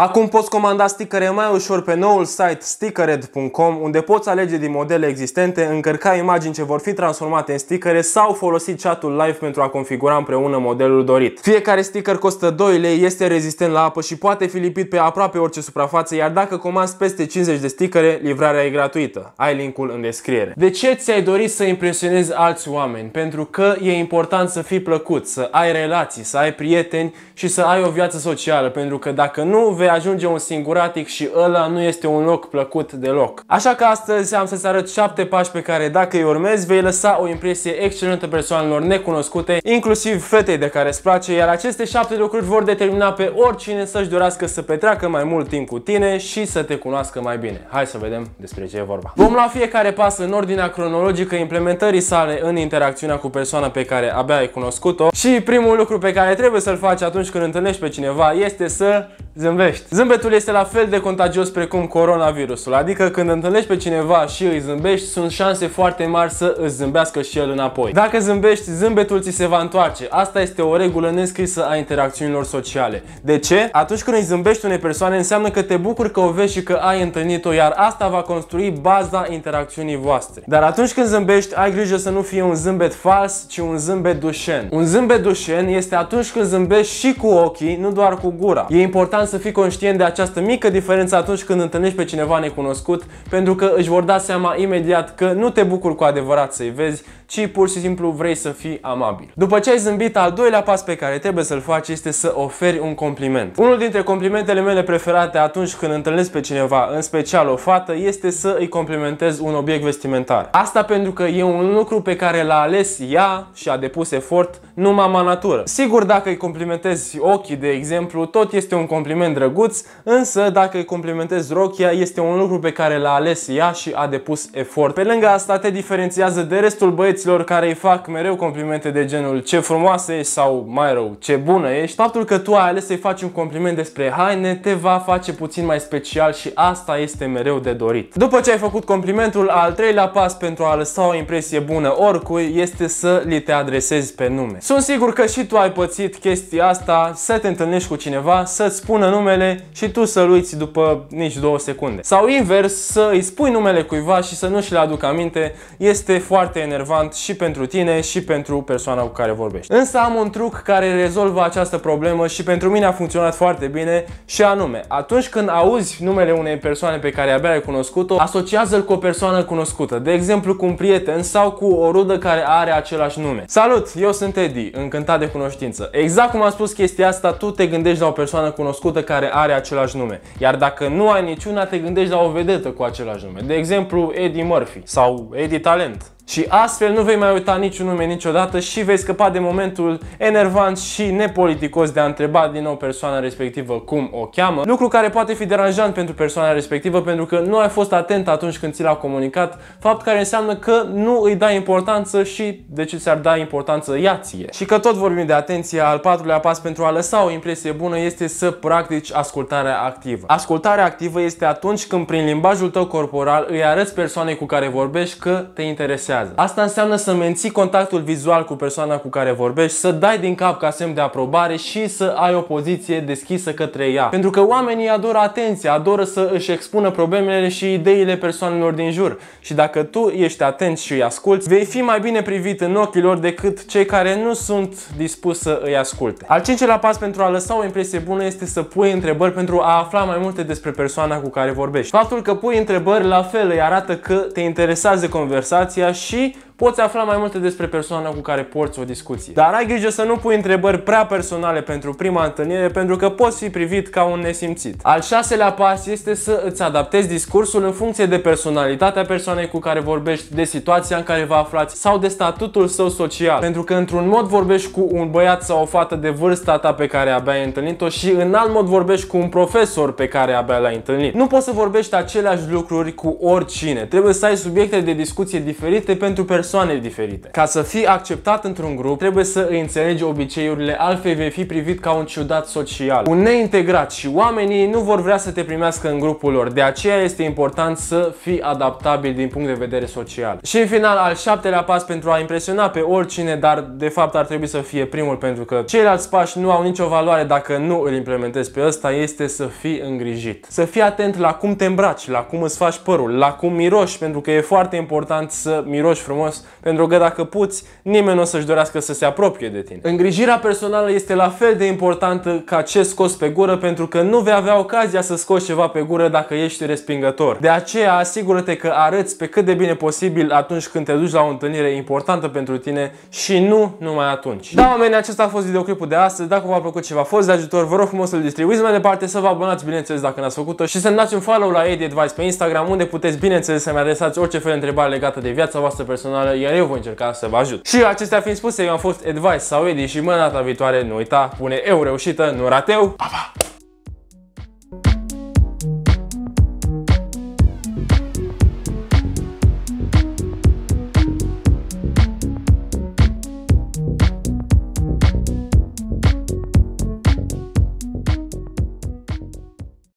Acum poți comanda stickere mai ușor pe noul site stickered.com, unde poți alege din modele existente, încărca imagini ce vor fi transformate în stickere sau folosi chat-ul live pentru a configura împreună modelul dorit. Fiecare sticker costă 2 lei, este rezistent la apă și poate fi lipit pe aproape orice suprafață, iar dacă comanzi peste 50 de stickere, livrarea e gratuită. Ai linkul în descriere. De ce ți-ai dorit să impresionezi alți oameni? Pentru că e important să fii plăcut, să ai relații, să ai prieteni și să ai o viață socială, pentru că dacă nu, vei ajunge un singuratic și ăla nu este un loc plăcut deloc. Așa că astăzi am să-ți arăt 7 pași pe care dacă îi urmezi vei lăsa o impresie excelentă persoanelor necunoscute, inclusiv fetei de care îți place, iar aceste 7 lucruri vor determina pe oricine să-și dorească să petreacă mai mult timp cu tine și să te cunoască mai bine. Hai să vedem despre ce e vorba. Vom lua fiecare pas în ordinea cronologică implementării sale în interacțiunea cu persoana pe care abia ai cunoscut-o și primul lucru pe care trebuie să-l faci atunci când întâlnești pe cineva este să zâmbești. Zâmbetul este la fel de contagios precum coronavirusul, adică când întâlnești pe cineva și îi zâmbești, sunt șanse foarte mari să îți zâmbească și el înapoi. Dacă zâmbești, zâmbetul ți se va întoarce. Asta este o regulă nescrisă a interacțiunilor sociale. De ce? Atunci când îi zâmbești unei persoane, înseamnă că te bucuri că o vezi și că ai întâlnit-o, iar asta va construi baza interacțiunii voastre. Dar atunci când zâmbești, ai grijă să nu fie un zâmbet fals, ci un zâmbet dușen. Un zâmbet dușen este atunci când zâmbești și cu ochii, nu doar cu gura. E important să fii conștient de această mică diferență atunci când întâlnești pe cineva necunoscut, pentru că își vor da seama imediat că nu te bucuri cu adevărat să-i vezi, ci pur și simplu vrei să fii amabil. După ce ai zâmbit, al doilea pas pe care trebuie să-l faci este să oferi un compliment. Unul dintre complimentele mele preferate atunci când întâlnesc pe cineva, în special o fată, este să îi complimentez un obiect vestimentar. Asta pentru că e un lucru pe care l-a ales ea și a depus efort, nu mama natură. Sigur, dacă îi complimentezi ochii, de exemplu, tot este un compliment drăguț, însă dacă îi complimentezi rochia, este un lucru pe care l-a ales ea și a depus efort. Pe lângă asta, te diferențiază de restul băieților care îi fac mereu complimente de genul ce frumoasă ești sau mai rău, ce bună ești. Faptul că tu ai ales să-i faci un compliment despre haine te va face puțin mai special și asta este mereu de dorit. După ce ai făcut complimentul, al treilea pas pentru a lăsa o impresie bună oricui este să li te adresezi pe nume. Sunt sigur că și tu ai pățit chestia asta, să te întâlnești cu cineva, să-ți spună numele și tu să-l uiți după nici 2 secunde. Sau invers, să îi spui numele cuiva și să nu și le aducă aminte, este foarte enervant și pentru tine și pentru persoana cu care vorbești. Însă am un truc care rezolvă această problemă și pentru mine a funcționat foarte bine și anume, atunci când auzi numele unei persoane pe care abia ai cunoscut-o, asociază-l cu o persoană cunoscută, de exemplu cu un prieten sau cu o rudă care are același nume. Salut, eu sunt Eddie, încântat de cunoștință. Exact cum am spus chestia asta, tu te gândești la o persoană cunoscută care are același nume. Iar dacă nu ai niciuna, te gândești la o vedetă cu același nume. De exemplu, Eddie Murphy sau Eddie Talent. Și astfel nu vei mai uita niciun nume niciodată și vei scăpa de momentul enervant și nepoliticos de a întreba din nou persoana respectivă cum o cheamă, lucru care poate fi deranjant pentru persoana respectivă pentru că nu ai fost atent atunci când ți l-a comunicat, fapt care înseamnă că nu îi dai importanță și de ce ți-ar da importanță ea ție. Și că tot vorbim de atenție, al patrulea pas pentru a lăsa o impresie bună este să practici ascultarea activă. Ascultarea activă este atunci când prin limbajul tău corporal îi arăți persoanei cu care vorbești că te interesează. Asta înseamnă să menții contactul vizual cu persoana cu care vorbești, să dai din cap ca semn de aprobare și să ai o poziție deschisă către ea. Pentru că oamenii adoră atenția, adoră să își expună problemele și ideile persoanelor din jur. Și dacă tu ești atent și îi asculți, vei fi mai bine privit în ochii lor decât cei care nu sunt dispuși să îi asculte. Al cincelea pas pentru a lăsa o impresie bună este să pui întrebări pentru a afla mai multe despre persoana cu care vorbești. Faptul că pui întrebări la fel îi arată că te interesează conversația și poți afla mai multe despre persoana cu care porți o discuție. Dar ai grijă să nu pui întrebări prea personale pentru prima întâlnire, pentru că poți fi privit ca un nesimțit. Al șaselea pas este să îți adaptezi discursul în funcție de personalitatea persoanei cu care vorbești, de situația în care vă aflați sau de statutul său social. Pentru că într-un mod vorbești cu un băiat sau o fată de vârsta ta pe care abia ai întâlnit-o și în alt mod vorbești cu un profesor pe care abia l-ai întâlnit. Nu poți să vorbești aceleași lucruri cu oricine. Trebuie să ai subiecte de discuție diferite pentru persoane persoane diferite. Ca să fii acceptat într-un grup, trebuie să îi înțelegi obiceiurile, altfel vei fi privit ca un ciudat social, un neintegrat, și oamenii nu vor vrea să te primească în grupul lor. De aceea este important să fii adaptabil din punct de vedere social. Și în final, al șaptelea pas pentru a impresiona pe oricine, dar de fapt ar trebui să fie primul, pentru că ceilalți pași nu au nicio valoare dacă nu îl implementezi pe ăsta, este să fii îngrijit. Să fii atent la cum te îmbraci, la cum îți faci părul, la cum miroși, pentru că e foarte important să miroși frumos, pentru că dacă puți, nimeni nu o să-și dorească să se apropie de tine. Îngrijirea personală este la fel de importantă ca ce scoți pe gură, pentru că nu vei avea ocazia să scoți ceva pe gură dacă ești respingător. De aceea, asigură-te că arăți pe cât de bine posibil atunci când te duci la o întâlnire importantă pentru tine și nu numai atunci. Da, oameni, acesta a fost videoclipul de astăzi. Dacă v-a plăcut și v-a fost de ajutor, vă rog frumos să-l distribuiți mai departe, să vă abonați, bineînțeles, dacă n-ați făcut-o, și să ne dați un follow la EDvIce pe Instagram, unde puteți, bineînțeles, să-mi adresați orice fel de întrebare legată de viața voastră personală, iar eu voi încerca să vă ajut. Și acestea fiind spuse, eu am fost EDvIce sau Eddie și mâna data viitoare, nu uita, pune eu reușită, nu rateu. Pa, pa!